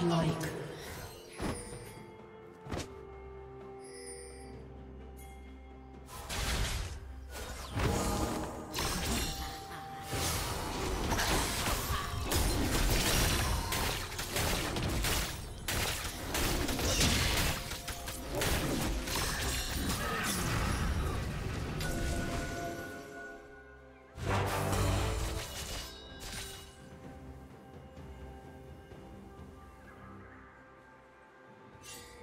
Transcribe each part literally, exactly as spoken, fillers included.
godlike.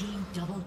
Team double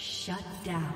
Shut down.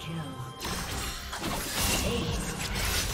Kill. Ace.